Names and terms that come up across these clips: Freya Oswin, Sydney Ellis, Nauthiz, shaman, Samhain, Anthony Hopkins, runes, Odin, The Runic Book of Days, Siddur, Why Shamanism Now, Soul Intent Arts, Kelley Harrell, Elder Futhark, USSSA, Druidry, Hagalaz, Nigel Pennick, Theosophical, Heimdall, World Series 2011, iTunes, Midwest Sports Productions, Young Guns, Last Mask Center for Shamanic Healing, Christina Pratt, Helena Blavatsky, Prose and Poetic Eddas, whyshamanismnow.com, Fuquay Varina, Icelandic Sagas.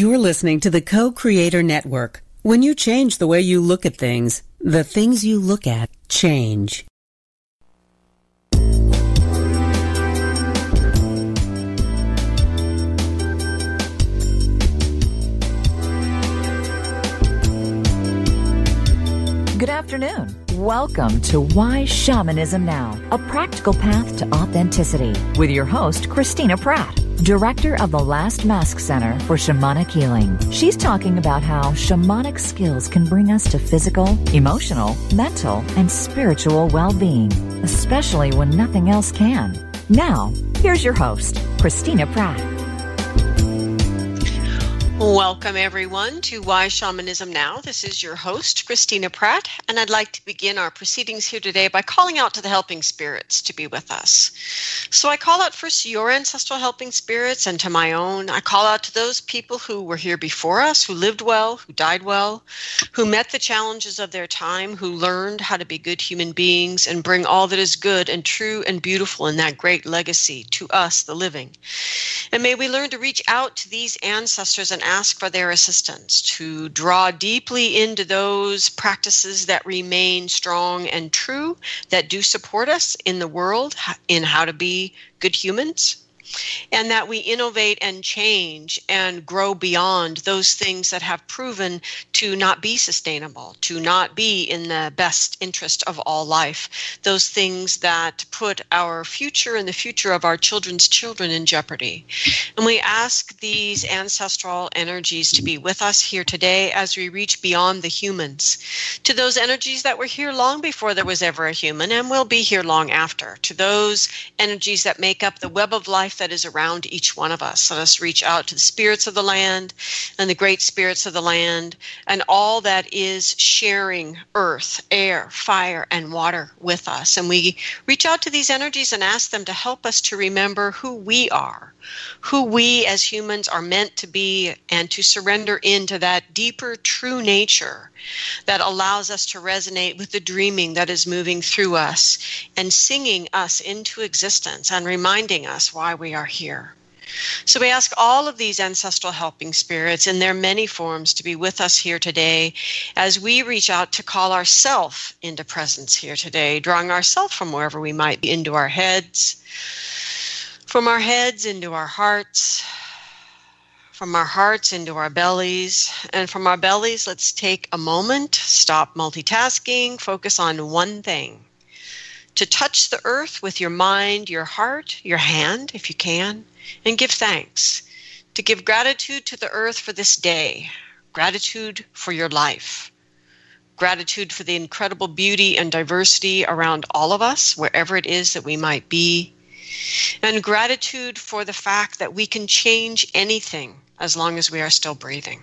You're listening to the Co-Creator Network. When you change the way you look at things, the things you look at change. Good afternoon. Welcome to Why Shamanism Now, a practical path to authenticity with your host, Christina Pratt, Director of the Last Mask Center for Shamanic Healing. She's talking about how shamanic skills can bring us to physical, emotional, mental, and spiritual well-being, especially when nothing else can. Now, here's your host, Christina Pratt. Welcome, everyone, to Why Shamanism Now. This is your host, Christina Pratt, and I'd like to begin our proceedings here today by calling out to the helping spirits to be with us. So I call out first to your ancestral helping spirits and to my own. I call out to those people who were here before us, who lived well, who died well, who met the challenges of their time, who learned how to be good human beings and bring all that is good and true and beautiful in that great legacy to us, the living. And may we learn to reach out to these ancestors and ask for their assistance, to draw deeply into those practices that remain strong and true, that do support us in the world, in how to be good humans, and that we innovate and change and grow beyond those things that have proven to not be sustainable, to not be in the best interest of all life, those things that put our future and the future of our children's children in jeopardy. And we ask these ancestral energies to be with us here today as we reach beyond the humans, to those energies that were here long before there was ever a human and will be here long after, to those energies that make up the web of life that is around each one of us. Let us reach out to the spirits of the land and the great spirits of the land and all that is sharing earth, air, fire, and water with us. And we reach out to these energies and ask them to help us to remember who we are, who we as humans are meant to be, and to surrender into that deeper, true nature that allows us to resonate with the dreaming that is moving through us and singing us into existence and reminding us why we are here. So we ask all of these ancestral helping spirits in their many forms to be with us here today as we reach out to call ourselves into presence here today, drawing ourselves from wherever we might be into our heads, from our heads into our hearts, from our hearts into our bellies, and from our bellies, let's take a moment, stop multitasking, focus on one thing. To touch the earth with your mind, your heart, your hand, if you can, and give thanks. To give gratitude to the earth for this day, gratitude for your life, gratitude for the incredible beauty and diversity around all of us, wherever it is that we might be, and gratitude for the fact that we can change anything as long as we are still breathing.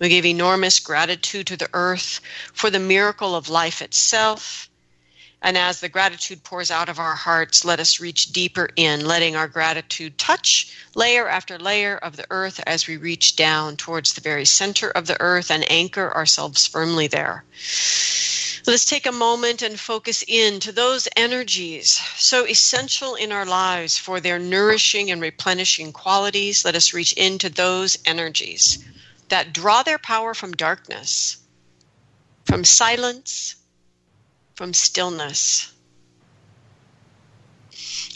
We give enormous gratitude to the earth for the miracle of life itself. And as the gratitude pours out of our hearts, let us reach deeper in, letting our gratitude touch layer after layer of the earth as we reach down towards the very center of the earth and anchor ourselves firmly there. Let's take a moment and focus in to those energies so essential in our lives for their nourishing and replenishing qualities. Let us reach into those energies that draw their power from darkness, from silence, from stillness,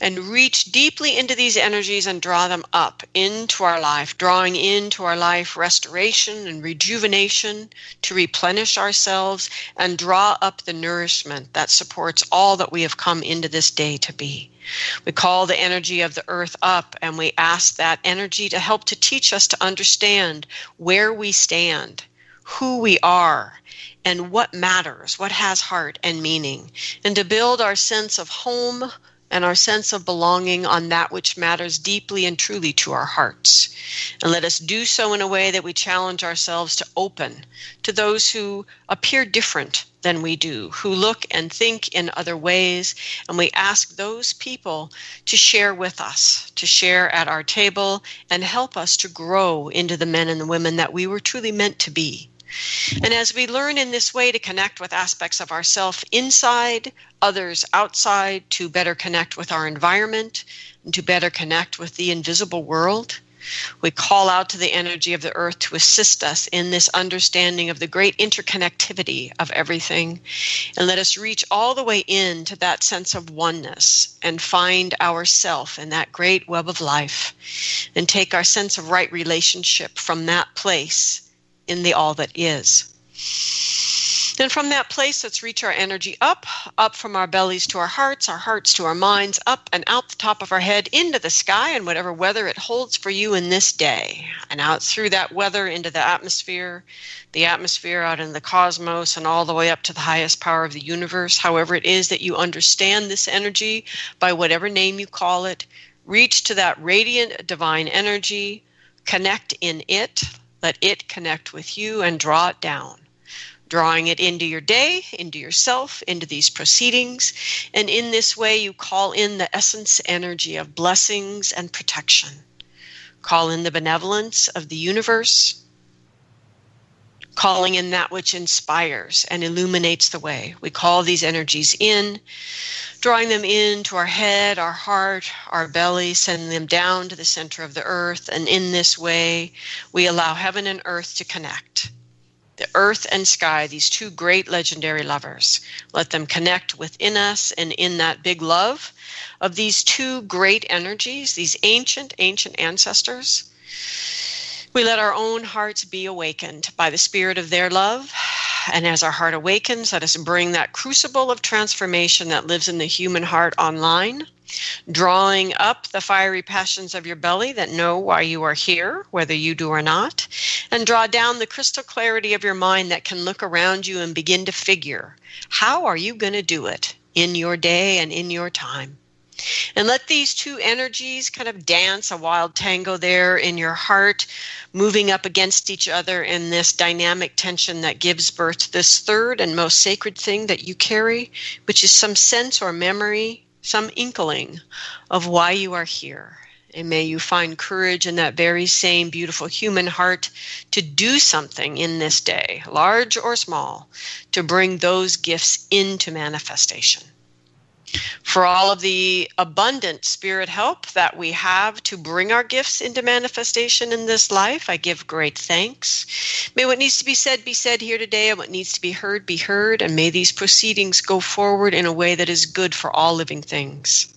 and reach deeply into these energies and draw them up into our life, drawing into our life restoration and rejuvenation to replenish ourselves and draw up the nourishment that supports all that we have come into this day to be. We call the energy of the earth up, and we ask that energy to help to teach us to understand where we stand, who we are, and what matters, what has heart and meaning, and to build our sense of home and our sense of belonging on that which matters deeply and truly to our hearts. And let us do so in a way that we challenge ourselves to open to those who appear different than we do, who look and think in other ways, and we ask those people to share with us, to share at our table, and help us to grow into the men and the women that we were truly meant to be. And as we learn in this way to connect with aspects of ourself inside, others outside, to better connect with our environment, and to better connect with the invisible world, We call out to the energy of the earth to assist us in this understanding of the great interconnectivity of everything, and let us reach all the way into that sense of oneness and find ourself in that great web of life and take our sense of right relationship from that place in the all that is. And from that place, let's reach our energy up, up from our bellies to our hearts to our minds, up and out the top of our head into the sky and whatever weather it holds for you in this day. And out through that weather into the atmosphere out in the cosmos, and all the way up to the highest power of the universe. However it is that you understand this energy, by whatever name you call it, reach to that radiant divine energy, connect in it, let it connect with you, and draw it down. Drawing it into your day, into yourself, into these proceedings. And in this way, you call in the essence energy of blessings and protection. Call in the benevolence of the universe, calling in that which inspires and illuminates the way. We call these energies in, drawing them into our head, our heart, our belly, sending them down to the center of the earth. And in this way, we allow heaven and earth to connect. The earth and sky, these two great legendary lovers, let them connect within us and in that big love of these two great energies, these ancient ancestors. We let our own hearts be awakened by the spirit of their love. And as our heart awakens, let us bring that crucible of transformation that lives in the human heart online, drawing up the fiery passions of your belly that know why you are here, whether you do or not, and draw down the crystal clarity of your mind that can look around you and begin to figure, how are you going to do it in your day and in your time? And let these two energies kind of dance a wild tango there in your heart, moving up against each other in this dynamic tension that gives birth to this third and most sacred thing that you carry, which is some sense or memory, some inkling of why you are here. And may you find courage in that very same beautiful human heart to do something in this day, large or small, to bring those gifts into manifestation. For all of the abundant spirit help that we have to bring our gifts into manifestation in this life, I give great thanks. May what needs to be said here today, and what needs to be heard, and may these proceedings go forward in a way that is good for all living things.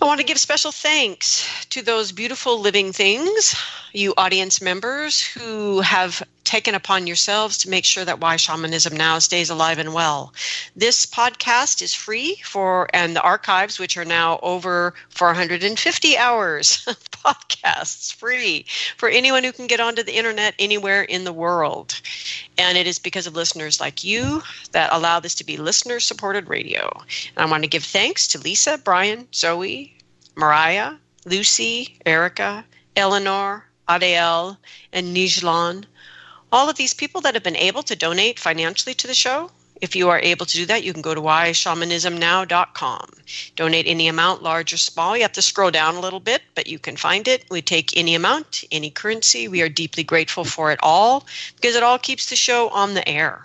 I want to give special thanks to those beautiful living things, you audience members who have taken upon yourselves to make sure that Why Shamanism Now stays alive and well. This podcast is free and the archives, which are now over 450 hours of podcasts, free for anyone who can get onto the internet anywhere in the world. And it is because of listeners like you that allow this to be listener-supported radio. And I want to give thanks to Lisa, Brian, Zoe, Mariah, Lucy, Erica, Eleanor, Adele, and Nijlan. All of these people that have been able to donate financially to the show. If you are able to do that, you can go to whyshamanismnow.com. Donate any amount, large or small. You have to scroll down a little bit, but you can find it. We take any amount, any currency. We are deeply grateful for it all, because it all keeps the show on the air.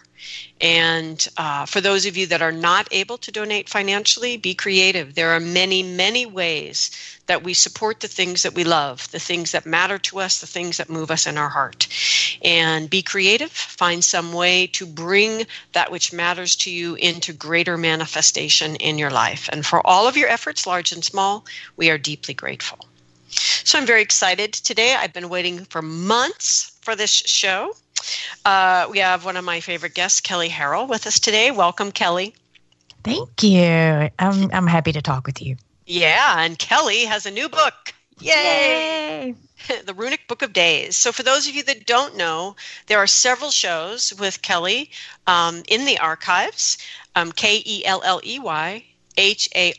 And for those of you that are not able to donate financially, be creative. There are many, many ways that we support the things that we love, the things that matter to us, the things that move us in our heart. And be creative. Find some way to bring that which matters to you into greater manifestation in your life. And for all of your efforts, large and small, we are deeply grateful. So I'm very excited today. I've been waiting for months for this show. We have one of my favorite guests, Kelley Harrell, with us today. Welcome, Kelley. Thank you. I'm happy to talk with you. Yeah, and Kelley has a new book. Yay! The Runic Book of Days. So for those of you that don't know, there are several shows with Kelley in the archives, Kelley.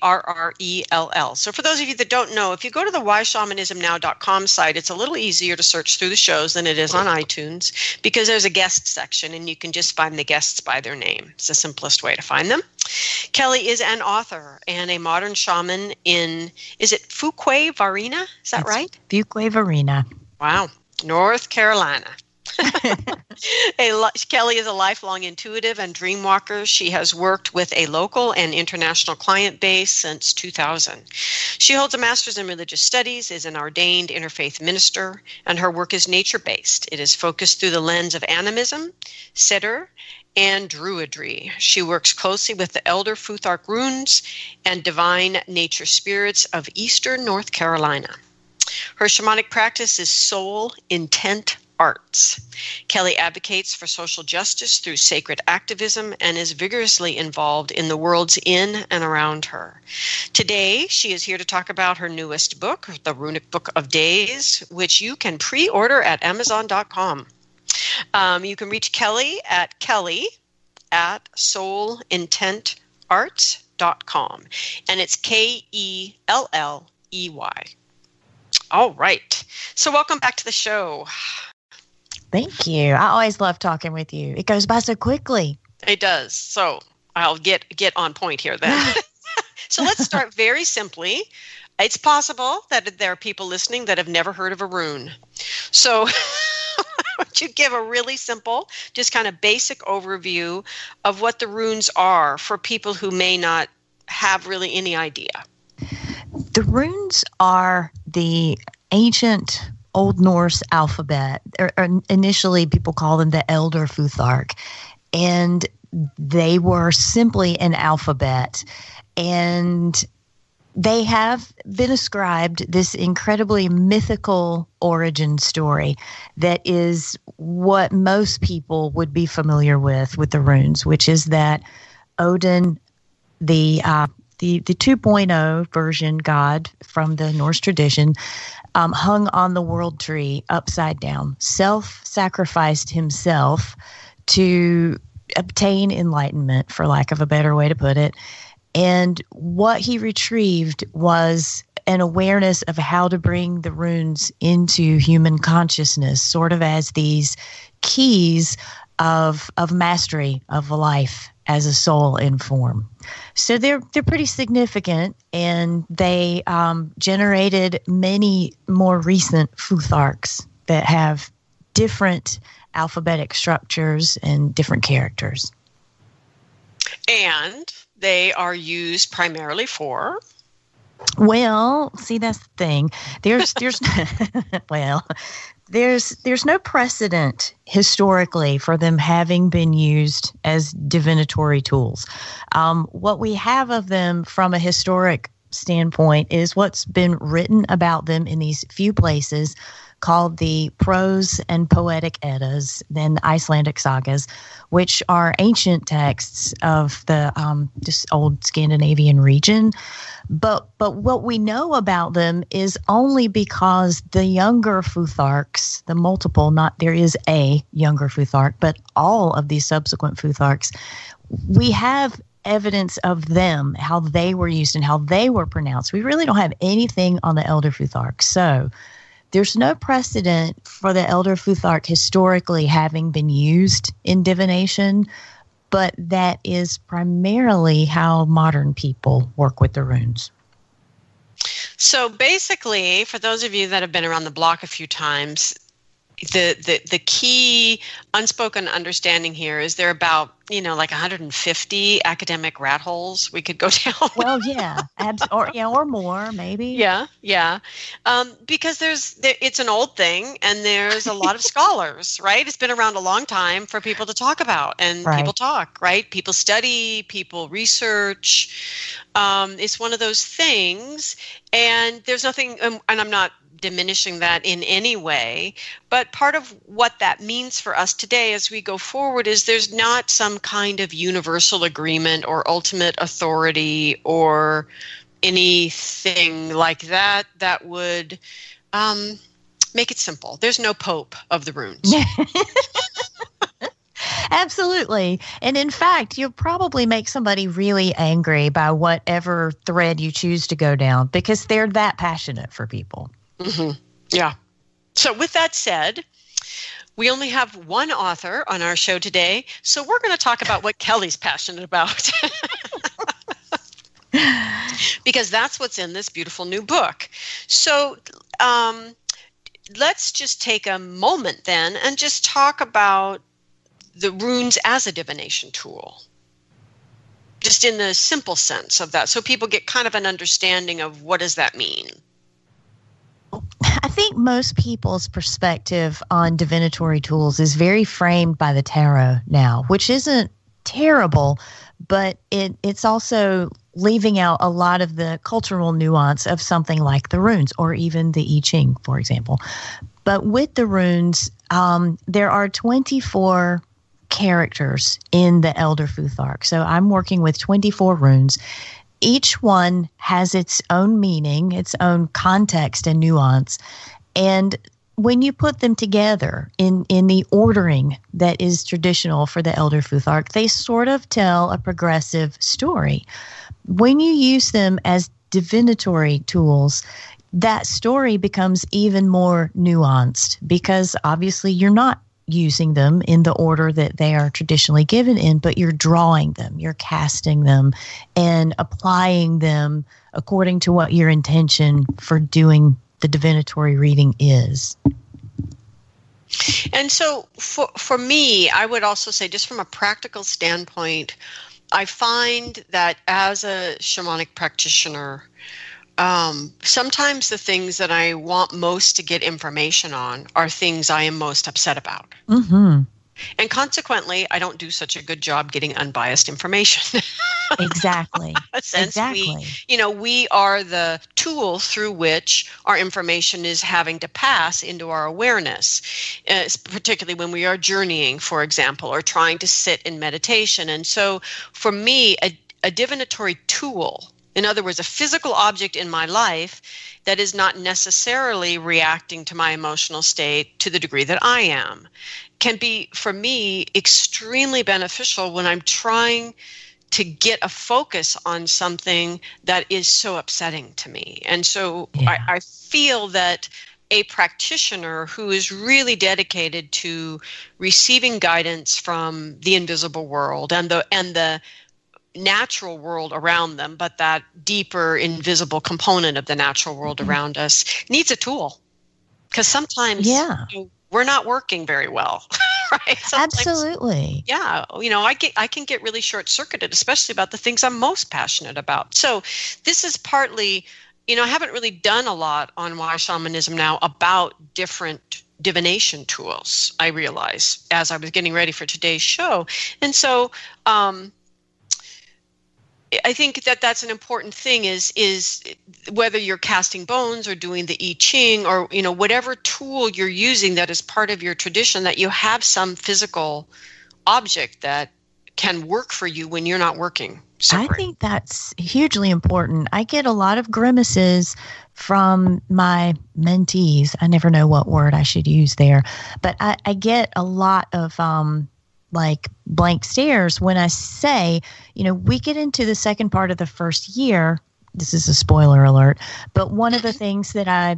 Harrell. So for those of you that don't know, if you go to the whyshamanismnow.com site, it's a little easier to search through the shows than it is on iTunes, because there's a guest section and you can just find the guests by their name. It's the simplest way to find them. Kelley is an author and a modern shaman in, is it Fuquay Varina? Is that right? Fuquay Varina. Wow. North Carolina. Kelley is a lifelong intuitive and dream walker. She has worked with a local and international client base since 2000. She holds a master's in religious studies, is an ordained interfaith minister, and her work is nature-based. It is focused through the lens of animism, Siddur, and Druidry. She works closely with the Elder Futhark runes and divine nature spirits of eastern North Carolina. Her shamanic practice is Soul Intent Arts. Kelley advocates for social justice through sacred activism and is vigorously involved in the worlds in and around her. Today, she is here to talk about her newest book, The Runic Book of Days, which you can pre-order at Amazon.com. You can reach Kelley at soulintentarts.com, and it's K-E-L-L-E-Y. All right. So welcome back to the show. Thank you. I always love talking with you. It goes by so quickly. It does. So I'll get on point here then. So let's start very simply. It's possible that there are people listening that have never heard of a rune. So would you give a really simple, just kind of basic overview of what the runes are for people who may not have really any idea? The runes are the ancient Old Norse alphabet. Initially, people call them the Elder Futhark, and they were simply an alphabet. And they have been ascribed this incredibly mythical origin story that is what most people would be familiar with the runes, which is that Odin, the 2.0 version god from the Norse tradition, hung on the world tree upside down, self-sacrificed himself to obtain enlightenment, for lack of a better way to put it. And what he retrieved was an awareness of how to bring the runes into human consciousness, sort of as these keys of mastery of life as a soul in form. So they're pretty significant, and they generated many more recent Futharks that have different alphabetic structures and different characters. And they are used primarily for? Well, see, that's the thing. There's no precedent historically for them having been used as divinatory tools. What we have of them from a historic standpoint is what's been written about them in these few places called the Prose and Poetic Eddas, then Icelandic Sagas, which are ancient texts of the this old Scandinavian region. But what we know about them is only because the younger Futharks, the multiple, not there is a younger Futhark, but all of these subsequent Futharks, we have evidence of them, how they were used and how they were pronounced. We really don't have anything on the Elder Futhark. So there's no precedent for the Elder Futhark historically having been used in divination, but that is primarily how modern people work with the runes. So basically, for those of you that have been around the block a few times, the key unspoken understanding here is there are about, like 150 academic rat holes we could go down. Well, yeah, or more maybe. Yeah. Because it's an old thing, and there's a lot of scholars, right? It's been around a long time for people to talk about, and people talk, right? People study, people research. It's one of those things, and there's nothing, and I'm not diminishing that in any way, but part of what that means for us today as we go forward is there's not some kind of universal agreement or ultimate authority or anything like that that would make it simple. There's no Pope of the runes. Absolutely. And in fact, you'll probably make somebody really angry by whatever thread you choose to go down, because they're that passionate for people. Mm-hmm. Yeah. So with that said, we only have one author on our show today, so we're going to talk about what Kelley's passionate about. Because that's what's in this beautiful new book. So let's just take a moment then and just talk about the runes as a divination tool, just in the simple sense of that, so people get kind of an understanding of what does that mean. I think most people's perspective on divinatory tools is very framed by the tarot now, which isn't terrible, but it's also leaving out a lot of the cultural nuance of something like the runes or even the I Ching, for example. But with the runes, there are 24 characters in the Elder Futhark. So I'm working with 24 runes. Each one has its own meaning, its own context and nuance. And when you put them together in the ordering that is traditional for the Elder Futhark, they sort of tell a progressive story. When you use them as divinatory tools, that story becomes even more nuanced because obviously you're not using them in the order that they are traditionally given in, but you're drawing them, you're casting them, and applying them according to what your intention for doing the divinatory reading is. And so for me, I would also say, just from a practical standpoint, I find that as a shamanic practitioner, sometimes the things that I want most to get information on are things I am most upset about. Mm-hmm. And consequently, I don't do such a good job getting unbiased information. Exactly. We are the tool through which our information is having to pass into our awareness, particularly when we are journeying, for example, or trying to sit in meditation. And so for me, a divinatory tool, in other words, a physical object in my life that is not necessarily reacting to my emotional state to the degree that I am, can be, for me, extremely beneficial when I'm trying to get a focus on something that is so upsetting to me. And so I feel that a practitioner who is really dedicated to receiving guidance from the invisible world and the natural world around them, but that deeper invisible component of the natural world around us, needs a tool, because sometimes we're not working very well. Right? Sometimes, absolutely. Yeah. I can get really short-circuited, especially about the things I'm most passionate about. So this is partly, I haven't really done a lot on Why Shamanism Now about different divination tools, I realize, as I was getting ready for today's show. And so, I think that's an important thing is whether you're casting bones or doing the I Ching or, whatever tool you're using that is part of your tradition, that you have some physical object that can work for you when you're not working. Separate. I think that's hugely important. I get a lot of grimaces from my mentees. I never know what word I should use there, but I get a lot of, blank stares when I say, we get into the second part of the first year. This is a spoiler alert, but one of the things that I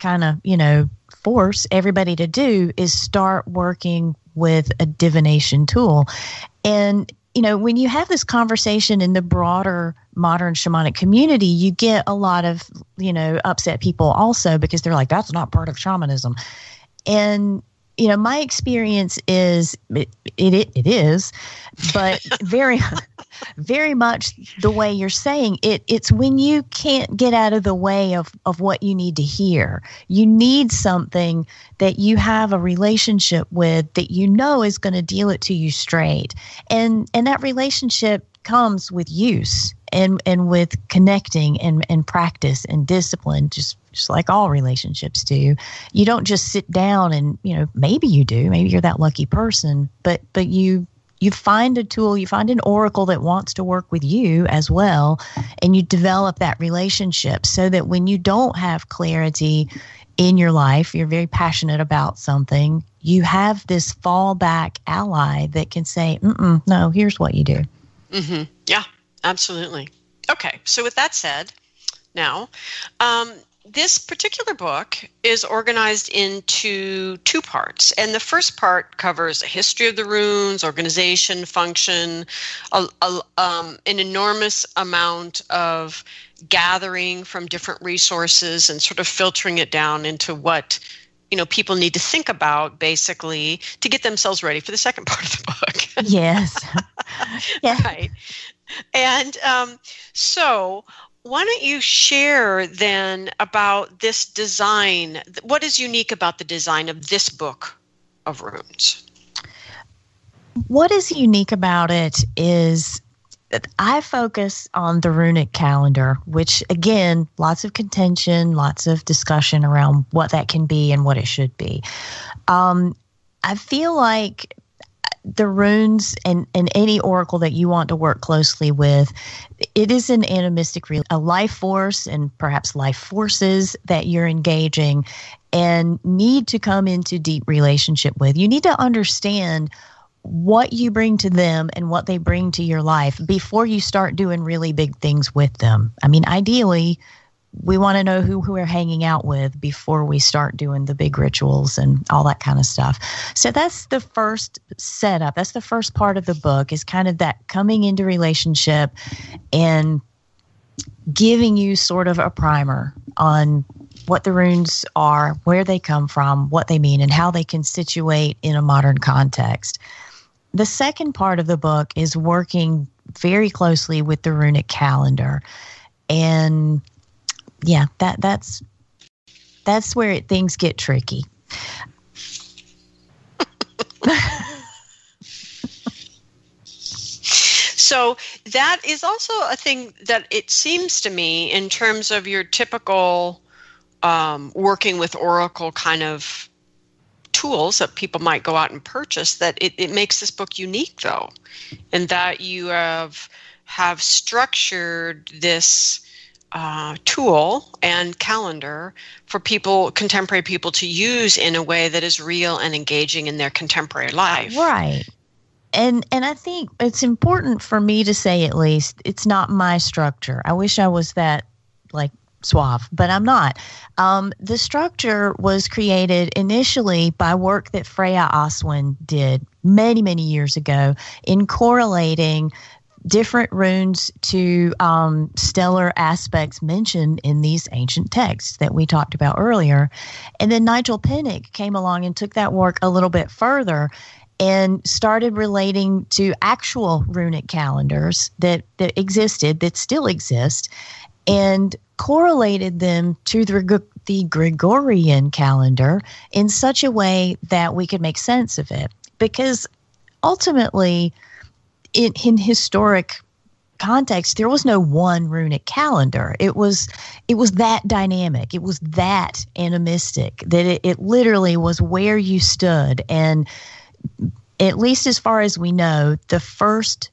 kind of, force everybody to do is start working with a divination tool. And, when you have this conversation in the broader modern shamanic community, you get a lot of, upset people also, because they're like, that's not part of shamanism. And my experience is it is, but very, very much the way you're saying it. It's when you can't get out of the way of what you need to hear. You need something that you have a relationship with that is going to deal it to you straight, and that relationship comes with use and with connecting and practice and discipline. Just like all relationships do. You don't just sit down and, maybe you do, maybe you're that lucky person, but you find a tool, you find an oracle that wants to work with you as well, and you develop that relationship so that when you don't have clarity in your life, you're very passionate about something, you have this fallback ally that can say, no, here's what you do. Mm-hmm. Yeah, absolutely. Okay, so with that said, now, this particular book is organized into two parts, and the first part covers a history of the runes, organization, function, an enormous amount of gathering from different resources and sort of filtering it down into what you know, people need to think about basically to get themselves ready for the second part of the book. Yes. Yeah. Right. And so why don't you share then about this design? What is unique about the design of this book of runes? What is unique about it is that I focus on the runic calendar, which, again, lots of contention, lots of discussion around what that can be and what it should be. I feel like the runes and any oracle that you want to work closely with, it is an animistic, a life force and perhaps life forces that you're engaging and need to come into deep relationship with. You need to understand what you bring to them and what they bring to your life before you start doing really big things with them. I mean, ideally, we want to know who we're hanging out with before we start doing the big rituals and all that kind of stuff. So that's the first setup. That's the first part of the book, is kind of that coming into relationship and giving you sort of a primer on what the runes are, where they come from, what they mean, and how they can situate in a modern context. The second part of the book is working very closely with the runic calendar. And yeah, that's where things get tricky. So that is also a thing that it seems to me in terms of your typical working with oracle kind of tools that people might go out and purchase, that it makes this book unique, though, in that you have structured this tool and calendar for people, contemporary people, to use in a way that is real and engaging in their contemporary life. Right. And I think it's important for me to say, at least, it's not my structure. I wish I was that, like, suave, but I'm not. The structure was created initially by work that Freya Oswin did many, many years ago in correlating different runes to stellar aspects mentioned in these ancient texts that we talked about earlier. And then Nigel Pennick came along and took that work a little bit further and started relating to actual runic calendars that existed, that still exist, and correlated them to the Gregorian calendar in such a way that we could make sense of it. Because ultimately, in historic context, there was no one runic calendar. It was that dynamic. It was that animistic that it literally was where you stood. And at least as far as we know, the first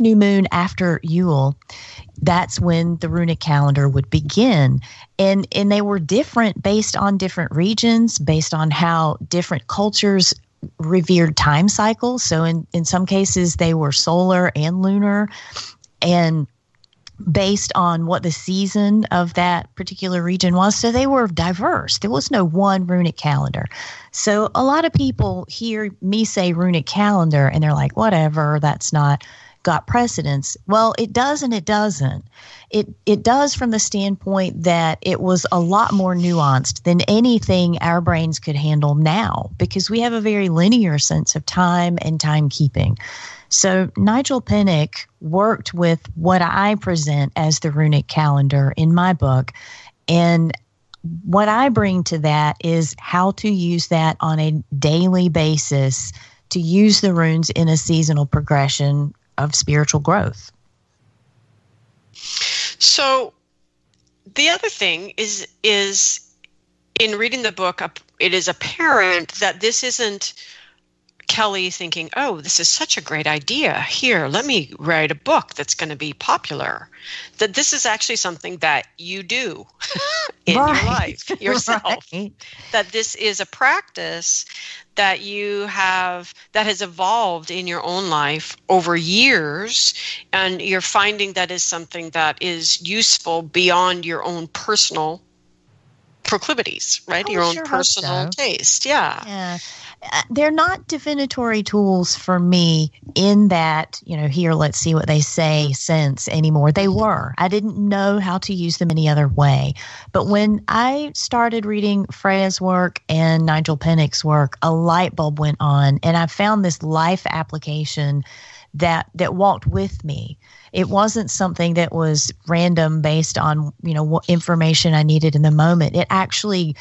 new moon after Yule, that's when the runic calendar would begin. And they were different based on different regions, based on how different cultures revered time cycles. So in some cases, they were solar and lunar, and based on what the season of that particular region was. So they were diverse. There was no one runic calendar. So a lot of people hear me say runic calendar, and they're like, whatever, that's not got precedence. Well, it does and it doesn't. It does from the standpoint that it was a lot more nuanced than anything our brains could handle now, because we have a very linear sense of time and timekeeping. So Nigel Pennick worked with what I present as the runic calendar in my book, and what I bring to that is how to use that on a daily basis to use the runes in a seasonal progression of spiritual growth. So the other thing is in reading the book, it is apparent that this isn't Kelley thinking, oh, this is such a great idea. Here, let me write a book that's going to be popular. That this is actually something that you do in right. your life yourself. Right. That this is a practice that you have, that has evolved in your own life over years, and you're finding that is something that is useful beyond your own personal proclivities, right? Your own personal taste. Yeah. they're not divinatory tools for me in that, you know, here, let's see what they say sense anymore. They were. I didn't know how to use them any other way. But when I started reading Freya's work and Nigel Pennick's work, a light bulb went on, and I found this life application that walked with me. It wasn't something that was random based on, you know, what information I needed in the moment. It actually,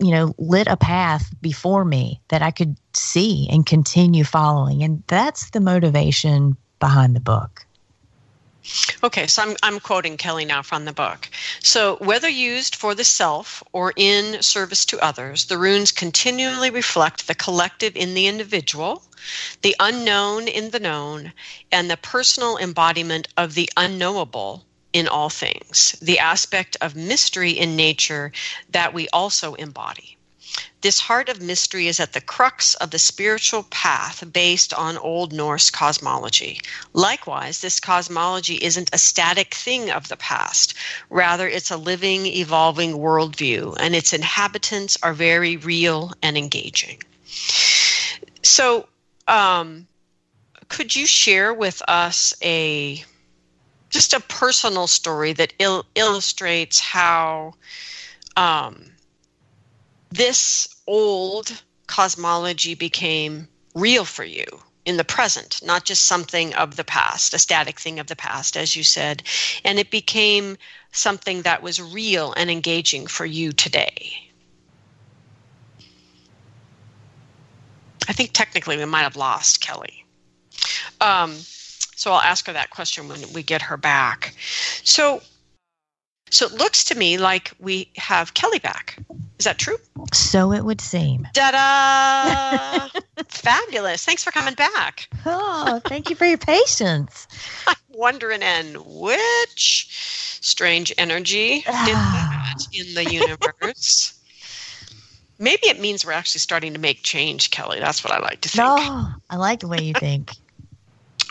you know, lit a path before me that I could see and continue following. And that's the motivation behind the book. Okay, so I'm quoting Kelley now from the book. So, whether used for the self or in service to others, the runes continually reflect the collective in the individual, the unknown in the known, and the personal embodiment of the unknowable in all things, the aspect of mystery in nature that we also embody. This heart of mystery is at the crux of the spiritual path based on Old Norse cosmology. Likewise, this cosmology isn't a static thing of the past. Rather, it's a living, evolving worldview, and its inhabitants are very real and engaging. So, could you share with us just a personal story that illustrates how this old cosmology became real for you in the present, not just something of the past, a static thing of the past, as you said, and it became something that was real and engaging for you today? I think technically we might have lost Kelley. So I'll ask her that question when we get her back. So it looks to me like we have Kelley back. Is that true? So it would seem. Ta-da! Fabulous. Thanks for coming back. Oh, thank you for your patience. I'm wondering, and which strange energy in the universe? Maybe it means we're actually starting to make change, Kelley. That's what I like to think. No, I like the way you think.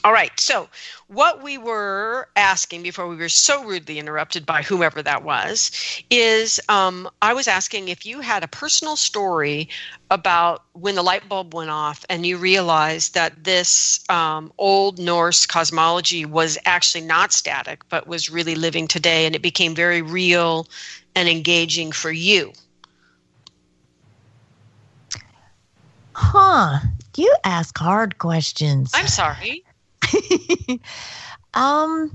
All right, so what we were asking before we were so rudely interrupted by whomever that was is I was asking if you had a personal story about when the light bulb went off and you realized that this Old Norse cosmology was actually not static but was really living today, and it became very real and engaging for you. Huh, you ask hard questions. I'm sorry. I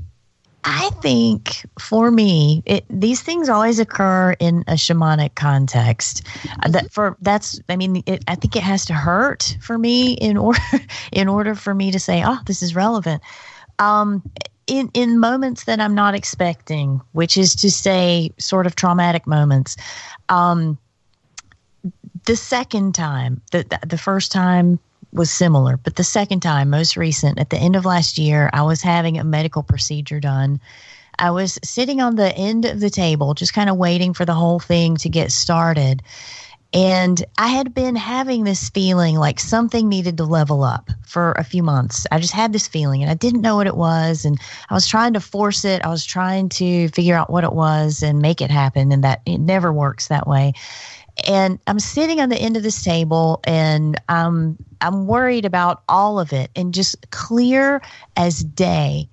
think for me, these things always occur in a shamanic context. I think it has to hurt for me in order for me to say, oh, this is relevant. In moments that I'm not expecting, which is to say, sort of traumatic moments. The second time, the first time was similar, but the second time, most recent, at the end of last year, I was having a medical procedure done. I was sitting on the end of the table, just kind of waiting for the whole thing to get started. And I had been having this feeling like something needed to level up for a few months. I just had this feeling, and I didn't know what it was, and I was trying to force it. I was trying to figure out what it was and make it happen, and that it never works that way. And I'm sitting on the end of this table, and I'm worried about all of it. And just clear as day,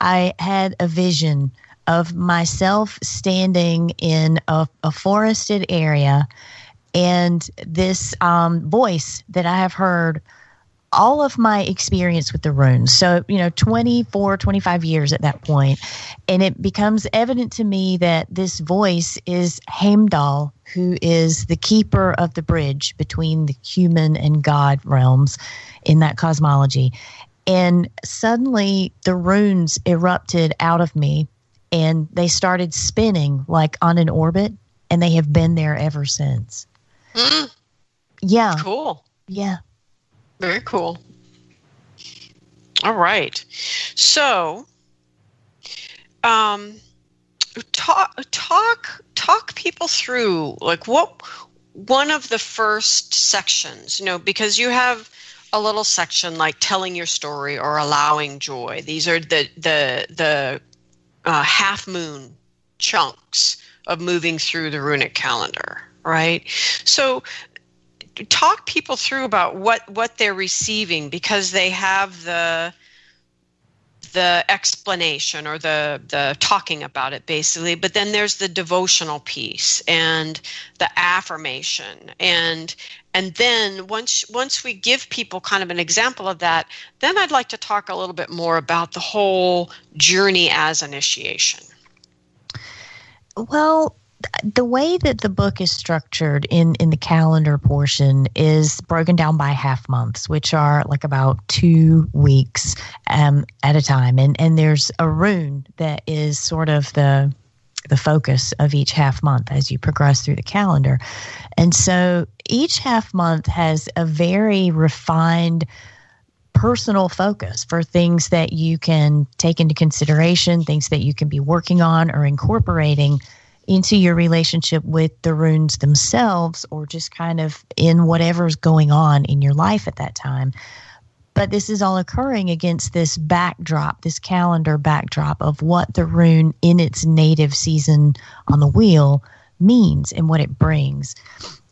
I had a vision of myself standing in a forested area, and this voice that I have heard all of my experience with the runes. So, you know, 24, 25 years at that point. And it becomes evident to me that this voice is Heimdall, who is the keeper of the bridge between the human and God realms in that cosmology. And suddenly the runes erupted out of me, and they started spinning like on an orbit, and they have been there ever since. Mm. Yeah. Cool. Yeah. Very cool. All right. So, talk people through, like, what one of the first sections, you know, because you have a little section like telling your story or allowing joy. These are the half moon chunks of moving through the runic calendar, right? So talk people through about what they're receiving, because they have the explanation or the talking about it basically, but then there's the devotional piece and the affirmation, and then once we give people kind of an example of that, then I'd like to talk a little bit more about the whole journey as initiation. Well, the way that the book is structured in the calendar portion is broken down by half months, which are like about 2 weeks at a time. And there's a rune that is sort of the focus of each half month as you progress through the calendar. And so each half month has a very refined personal focus for things that you can take into consideration, things that you can be working on or incorporating into your relationship with the runes themselves, or just kind of in whatever's going on in your life at that time. But this is all occurring against this backdrop, this calendar backdrop of what the rune in its native season on the wheel means and what it brings.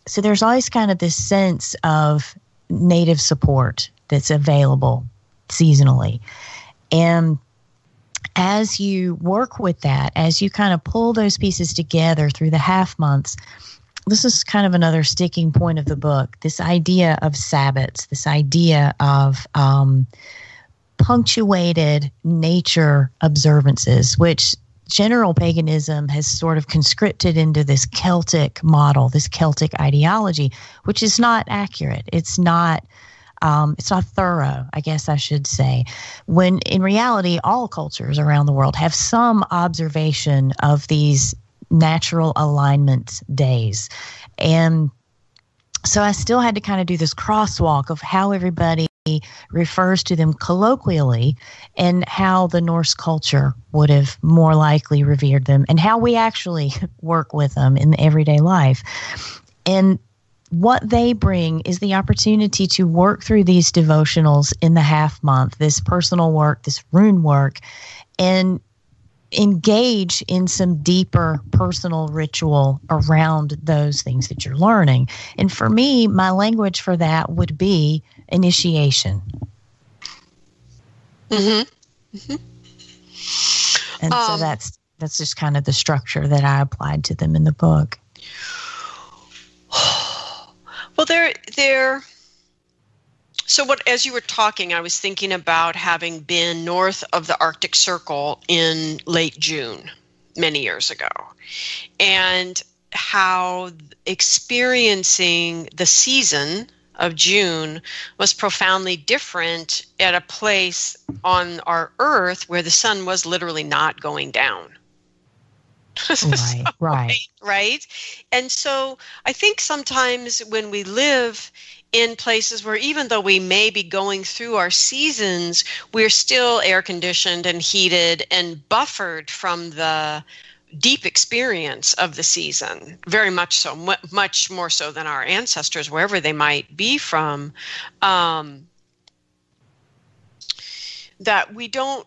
So there's always kind of this sense of native support that's available seasonally. And as you work with that, as you kind of pull those pieces together through the half months, this is kind of another sticking point of the book, this idea of sabbats, this idea of punctuated nature observances, which general paganism has sort of conscripted into this Celtic model, this Celtic ideology, which is not accurate. It's not thorough, I guess I should say, when in reality, all cultures around the world have some observation of these natural alignment days. And so I still had to kind of do this crosswalk of how everybody refers to them colloquially and how the Norse culture would have more likely revered them and how we actually work with them in the everyday life. And what they bring is the opportunity to work through these devotionals in the half month, this personal work, this rune work, and engage in some deeper personal ritual around those things that you're learning. And for me, my language for that would be initiation. Mm-hmm. Mm-hmm. And so that's just kind of the structure that I applied to them in the book. Well, so what, as you were talking, I was thinking about having been north of the Arctic Circle in late June many years ago, and how experiencing the season of June was profoundly different at a place on our Earth where the sun was literally not going down. Right. And so I think sometimes when we live in places where even though we may be going through our seasons, we're still air conditioned and heated and buffered from the deep experience of the season, very much so, much more so than our ancestors, wherever they might be from, that we don't,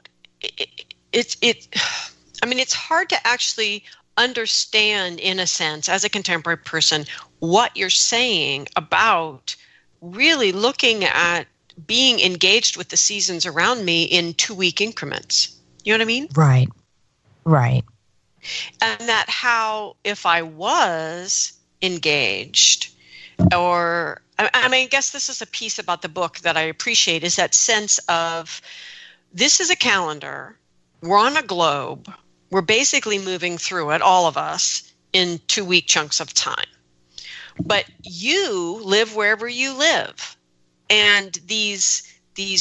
I mean, it's hard to actually understand, in a sense, as a contemporary person, what you're saying about really looking at being engaged with the seasons around me in 2-week increments. You know what I mean? Right. Right. And that how, if I was engaged, or I mean, I guess this is a piece about the book that I appreciate, is that sense of this is a calendar. We're on a globe. We're basically moving through it, all of us, in 2-week chunks of time. But you live wherever you live. And these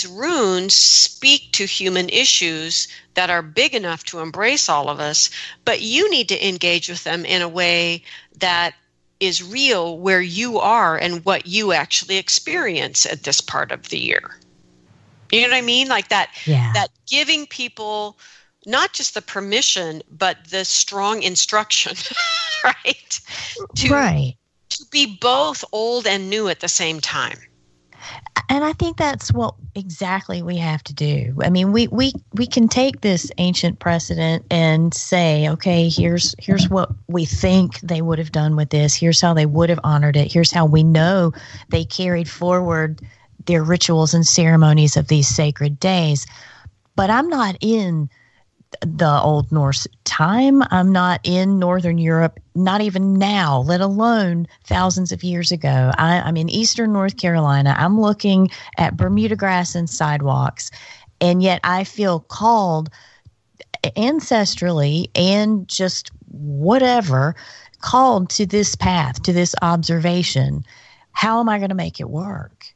runes speak to human issues that are big enough to embrace all of us, but you need to engage with them in a way that is real where you are and what you actually experience at this part of the year. You know what I mean? Like that, yeah. That giving people not just the permission, but the strong instruction, right? To be both old and new at the same time. And I think that's what exactly we have to do. I mean, we can take this ancient precedent and say, okay, here's what we think they would have done with this. Here's how they would have honored it. Here's how we know they carried forward their rituals and ceremonies of these sacred days. But I'm not in the Old Norse time. I'm not in Northern Europe, not even now, let alone thousands of years ago. I'm in Eastern North Carolina. I'm looking at Bermuda grass and sidewalks, and yet I feel called ancestrally and just whatever, called to this path, to this observation. How am I going to make it work?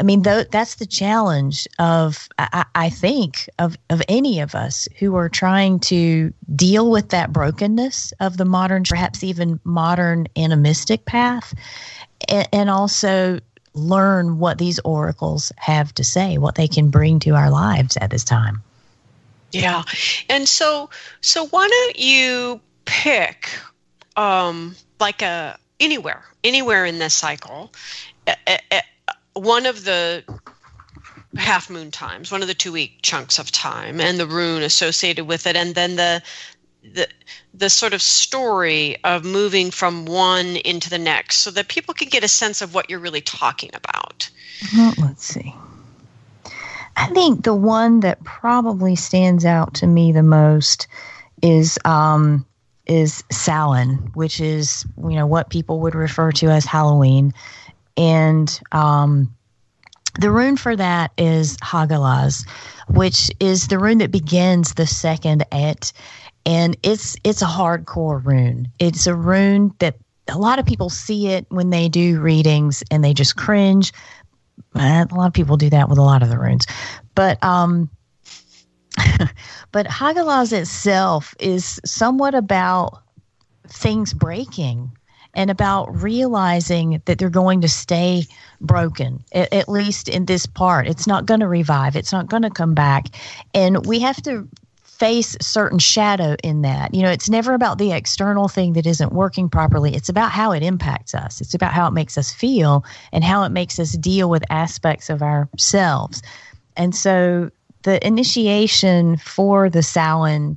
I mean, that's the challenge of, I think, of any of us who are trying to deal with that brokenness of the modern, perhaps even modern animistic path, and also learn what these oracles have to say, what they can bring to our lives at this time. Yeah. And so why don't you pick like anywhere in this cycle, one of the half moon times, one of the 2-week chunks of time, and the rune associated with it, and then the sort of story of moving from one into the next, so that people can get a sense of what you're really talking about. Let's see. I think the one that probably stands out to me the most is Samhain, which is, you know, what people would refer to as Halloween. And the rune for that is Hagalaz, which is the rune that begins the second et, and it's a hardcore rune. It's a rune that a lot of people see it when they do readings, and they just cringe. A lot of people do that with a lot of the runes, but but Hagalaz itself is somewhat about things breaking. And about realizing that they're going to stay broken, at least in this part. It's not going to revive. It's not going to come back. And we have to face certain shadow in that. You know, it's never about the external thing that isn't working properly. It's about how it impacts us. It's about how it makes us feel and how it makes us deal with aspects of ourselves. And so the initiation for the Samhain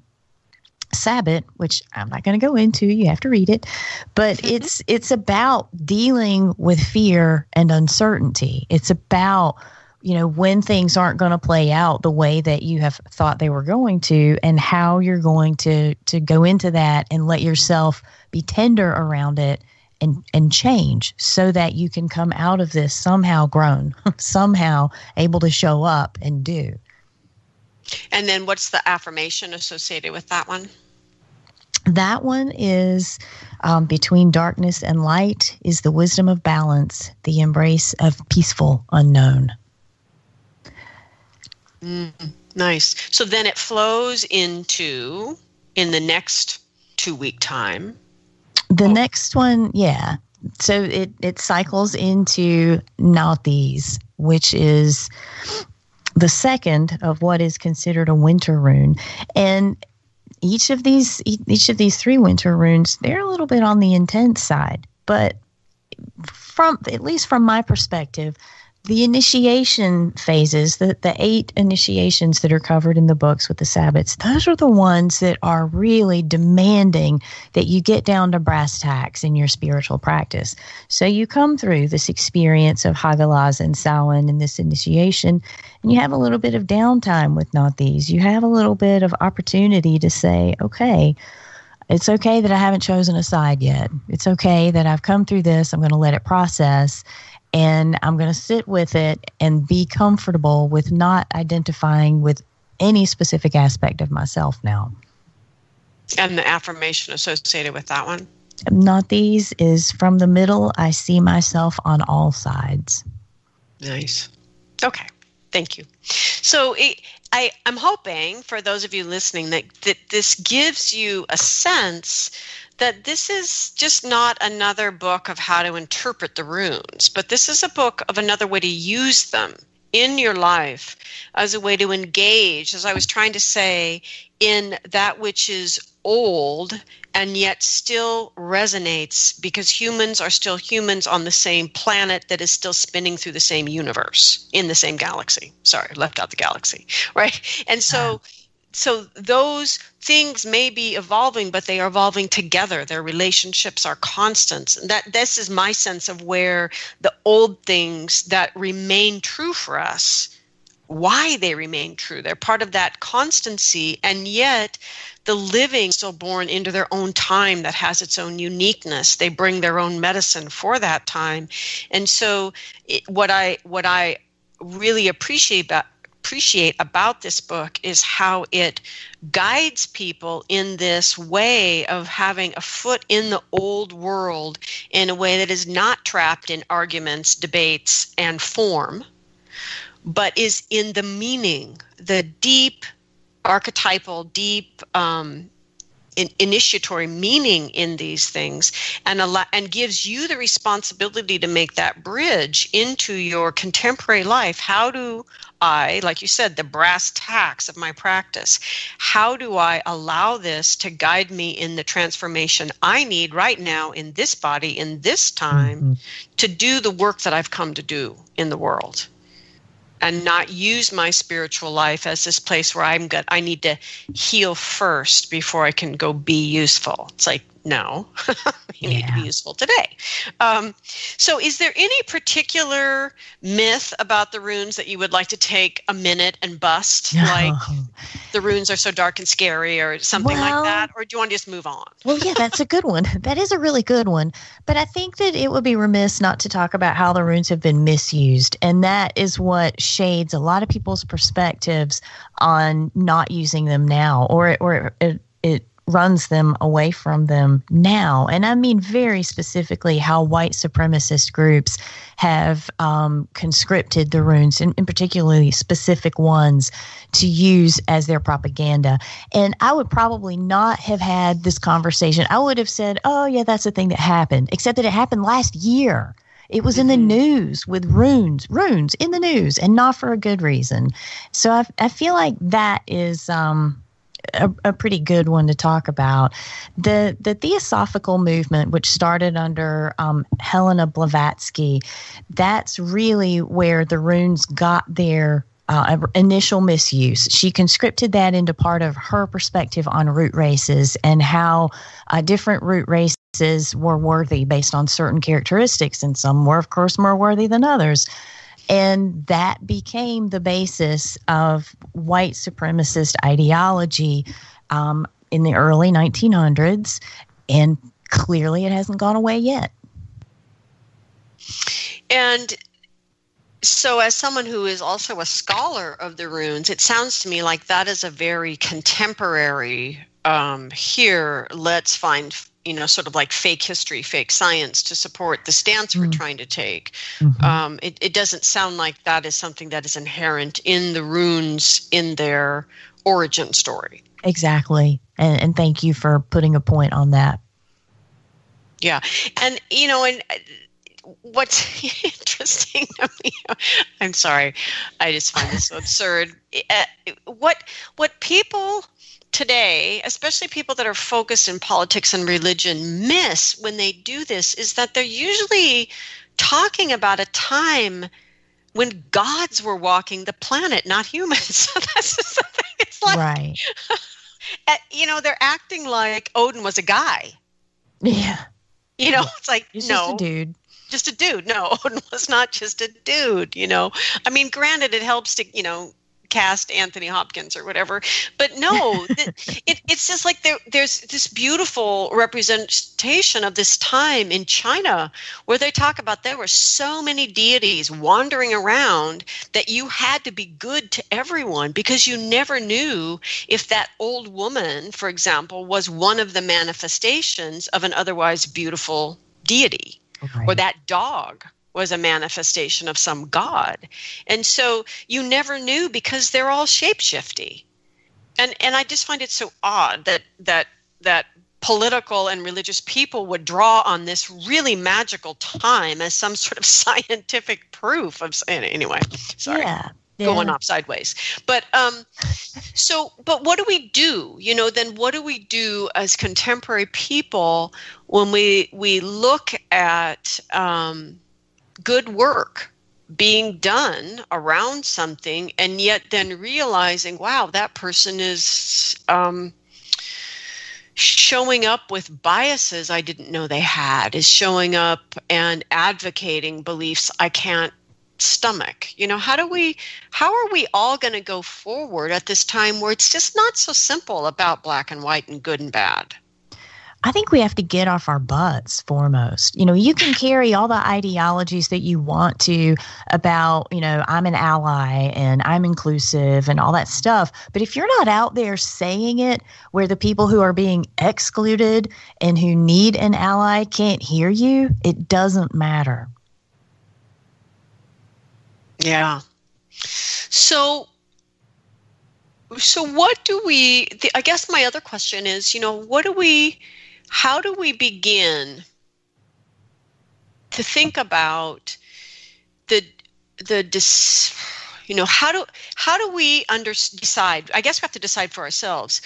Sabbath, which I'm not going to go into, you have to read it, but it's about dealing with fear and uncertainty. It's about, you know, when things aren't going to play out the way that you have thought they were going to, and how you're going to go into that and let yourself be tender around it and change, so that you can come out of this somehow grown, somehow able to show up and do. And then what's the affirmation associated with that one? That one is, between darkness and light is the wisdom of balance, the embrace of peaceful unknown. Nice. So then it flows into, in the next 2-week time. The next one, yeah. So it cycles into Nauthiz, which is the second of what is considered a winter rune. And each of these 3 winter runes, they're a little bit on the intense side, but at least from my perspective, the initiation phases, the 8 initiations that are covered in the books with the Sabbats, those are the ones that are really demanding that you get down to brass tacks in your spiritual practice. So you come through this experience of Hagalaz and Samhain and this initiation, and you have a little bit of downtime with Nauthiz. You have a little bit of opportunity to say, okay, it's okay that I haven't chosen a side yet. It's okay that I've come through this. I'm going to let it process. And I'm going to sit with it and be comfortable with not identifying with any specific aspect of myself now. And the affirmation associated with that one? Nauthiz is, from the middle, I see myself on all sides. Nice. Okay. Thank you. So I'm hoping, for those of you listening, that this gives you a sense that this is just not another book of how to interpret the runes, but this is a book of another way to use them in your life as a way to engage, as I was trying to say, in that which is old and yet still resonates, because humans are still humans on the same planet that is still spinning through the same universe in the same galaxy. Sorry, I left out the galaxy, right? And so those things may be evolving, but they are evolving together. Their relationships are constants. And this is my sense of where the old things that remain true for us, why they remain true. They're part of that constancy, and yet the living still born into their own time that has its own uniqueness. They bring their own medicine for that time. And so what I really appreciate about this book is how it guides people in this way of having a foot in the old world in a way that is not trapped in arguments, debates, and form, but is in the meaning, the deep archetypal, deep initiatory meaning in these things, and gives you the responsibility to make that bridge into your contemporary life. How do I, like you said, the brass tacks of my practice, how do I allow this to guide me in the transformation I need right now in this body, in this time, to do the work that I've come to do in the world? And not use my spiritual life as this place where I need to heal first before I can go be useful. It's like, no, you need to be useful today. So is there any particular myth about the runes that you would like to take a minute and bust? No. Like the runes are so dark and scary or something like that? Or do you want to just move on? Well, yeah, that's a good one. That is a really good one. But I think that it would be remiss not to talk about how the runes have been misused. And that is what shades a lot of people's perspectives on not using them now, or it runs them away from them now. And I mean very specifically how white supremacist groups have conscripted the runes, and particularly specific ones, to use as their propaganda. And I would probably not have had this conversation. I would have said, oh, yeah, that's the thing that happened, except that it happened last year. It was in the news with runes in the news, and not for a good reason. So I feel like that is a pretty good one to talk about. The Theosophical movement, which started under Helena Blavatsky, that's really where the runes got their initial misuse. She conscripted that into part of her perspective on root races and how different root races were worthy based on certain characteristics, and some were, of course, more worthy than others. And that became the basis of white supremacist ideology in the early 1900s, and clearly it hasn't gone away yet. And so as someone who is also a scholar of the runes, it sounds to me like that is a very contemporary, here, let's find sort of like fake history, fake science to support the stance we're trying to take. It doesn't sound like that is something that is inherent in the runes in their origin story. Exactly. And thank you for putting a point on that. Yeah. And, what's interesting to me, I'm sorry, I just find this so absurd. What people today, especially people that are focused in politics and religion, miss when they do this is that they're usually talking about a time when gods were walking the planet, not humans. So that's just the thing. It's like, right. They're acting like Odin was a guy. Yeah. It's like, he's no. Just a dude. Just a dude. No, Odin was not just a dude, I mean, granted, it helps to, cast Anthony Hopkins or whatever, but no, it's just like there's this beautiful representation of this time in China where they talk about there were so many deities wandering around that you had to be good to everyone because you never knew if that old woman, for example, was one of the manifestations of an otherwise beautiful deity, or that dog was a manifestation of some god. And so you never knew because they're all shapeshifty. And I just find it so odd that political and religious people would draw on this really magical time as some sort of scientific proof of, anyway, sorry. Yeah. going off sideways. But but what do we do? You know, then what do we do as contemporary people when we look at good work being done around something, and yet then realizing, wow, that person is showing up with biases I didn't know they had, is showing up and advocating beliefs I can't stomach. You know, how are we all going to go forward at this time where it's just not so simple about black and white and good and bad? I think we have to get off our butts foremost. You know, you can carry all the ideologies that you want to about, you know, I'm an ally and I'm inclusive and all that stuff. But if you're not out there saying it where the people who are being excluded and who need an ally can't hear you, it doesn't matter. Yeah. So what do we, I guess my other question is, you know, how do we begin to think about how do we decide? I guess we have to decide for ourselves.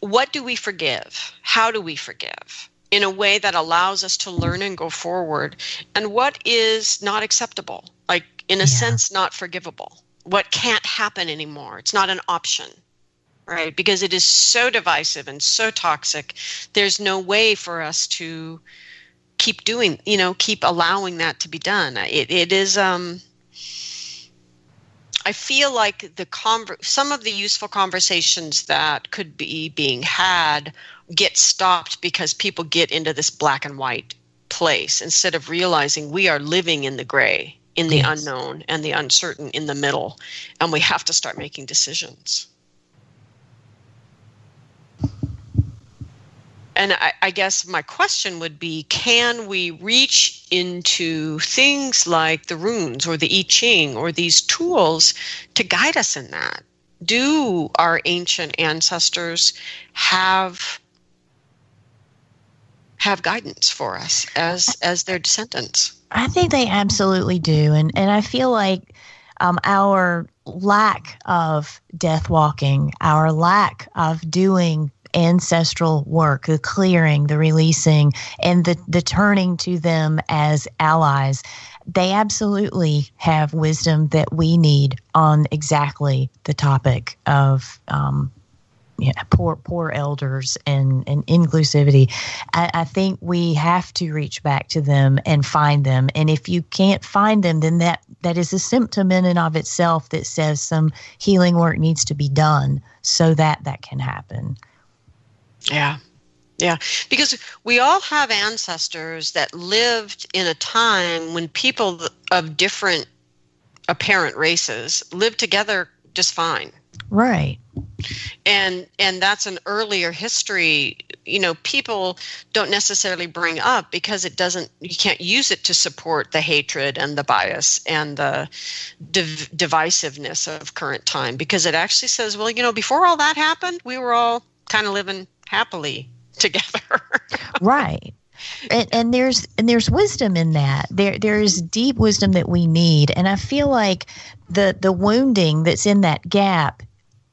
What do we forgive? How do we forgive in a way that allows us to learn and go forward? And what is not acceptable? Like, in a sense, not forgivable. What can't happen anymore? It's not an option. Right, because it is so divisive and so toxic. There's no way for us to keep doing, you know, keep allowing that to be done. It is. I feel like some of the useful conversations that could be being had get stopped because people get into this black and white place instead of realizing we are living in the gray, in the unknown, and the uncertain, in the middle, and we have to start making decisions. And I guess my question would be, can we reach into things like the runes or the I Ching or these tools to guide us in that? Do our ancient ancestors have guidance for us as their descendants? I think they absolutely do. And I feel like our lack of death walking, our lack of doing ancestral work, the clearing, the releasing, and the turning to them as allies, they absolutely have wisdom that we need on exactly the topic of poor elders and inclusivity. I think we have to reach back to them and find them. And if you can't find them, then that is a symptom in and of itself that says some healing work needs to be done so that can happen. Yeah. Yeah. Because we all have ancestors that lived in a time when people of different apparent races lived together just fine. Right. And that's an earlier history, you know, people don't necessarily bring up because you can't use it to support the hatred and the bias and the divisiveness of current time, because it actually says, well, you know, before all that happened, we were all kind of living happily together. Right. And there's wisdom in that. There is deep wisdom that we need. And I feel like the wounding that's in that gap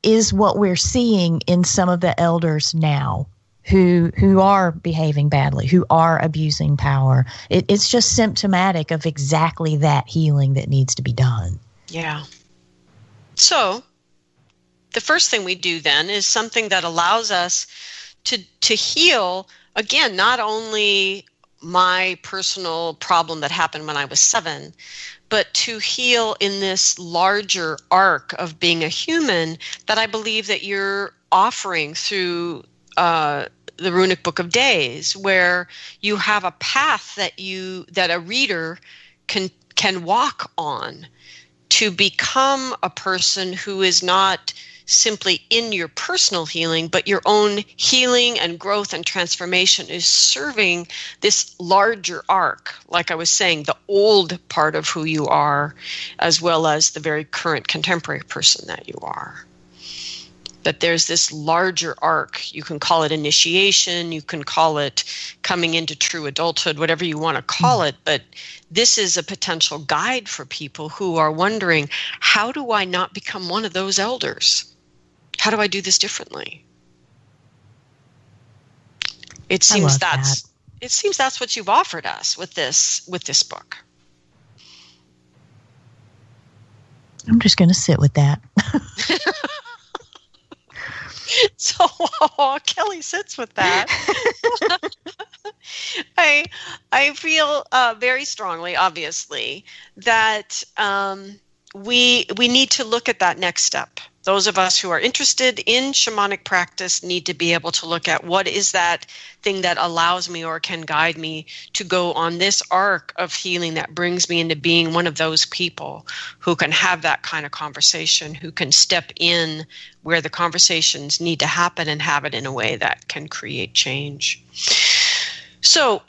is what we're seeing in some of the elders now who are behaving badly, who are abusing power. It's just symptomatic of exactly that healing that needs to be done. Yeah. So the first thing we do then is something that allows us to heal, again, not only my personal problem that happened when I was 7, but to heal in this larger arc of being a human that I believe that you're offering through the Runic Book of Days, where you have a path that a reader can walk on to become a person who is not simply in your personal healing, but your own healing and growth and transformation is serving this larger arc. Like I was saying, the old part of who you are, as well as the very current contemporary person that you are. But there's this larger arc. You can call it initiation, you can call it coming into true adulthood, whatever you want to call it. But this is a potential guide for people who are wondering, how do I not become one of those elders? How do I do this differently? It seems that's what you've offered us with this book. I'm just going to sit with that. So Kelley sits with that. I feel very strongly, obviously, that we need to look at that next step. Those of us who are interested in shamanic practice need to be able to look at what is that thing that allows me or can guide me to go on this arc of healing that brings me into being one of those people who can have that kind of conversation, who can step in where the conversations need to happen and have it in a way that can create change. So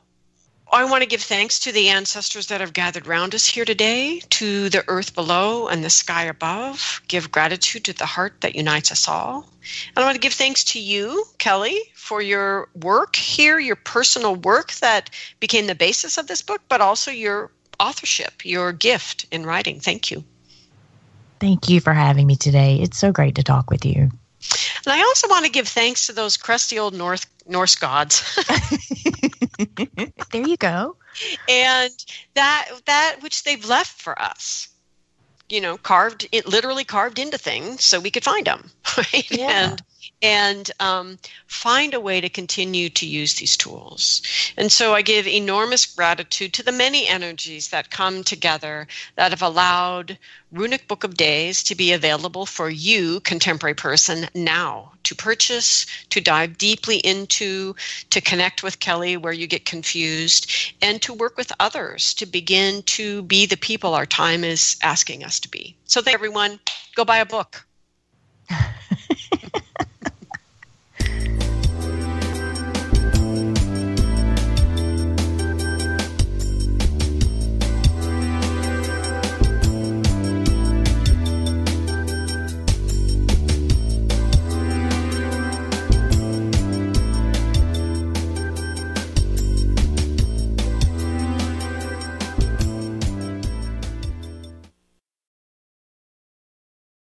I want to give thanks to the ancestors that have gathered round us here today, to the earth below and the sky above. Give gratitude to the heart that unites us all. And I want to give thanks to you, Kelley, for your work here, your personal work that became the basis of this book, but also your authorship, your gift in writing. Thank you. Thank you for having me today. It's so great to talk with you. And I also want to give thanks to those crusty old Norse gods. There you go. And that which they've left for us, you know, literally carved into things so we could find them, right? Yeah. And find a way to continue to use these tools. And so I give enormous gratitude to the many energies that come together that have allowed Runic Book of Days to be available for you, contemporary person, now to purchase, to dive deeply into, to connect with Kelley where you get confused, and to work with others to begin to be the people our time is asking us to be. So thank everyone. Go buy a book.